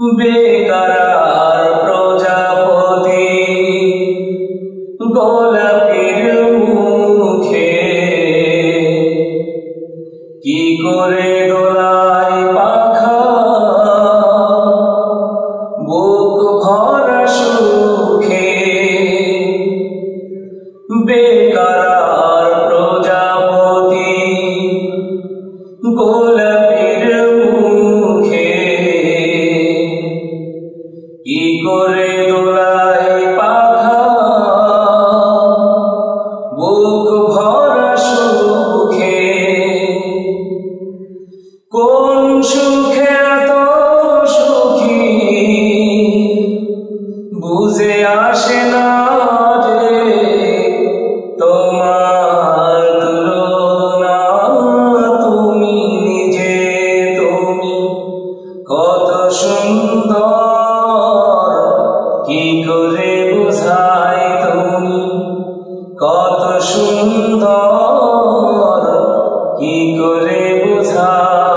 बेकरार प्रजापति गोलापीर मुखे की करे गोलाय पाखा बुक भरा सुखे बेकरार प्रजापति गोलापीर मुखे की करे गोलाय पाखा बुक भरा सुखे कोन सुखे तो सुखी बुझे आसे ना कत सुंदर की करे बुझाई।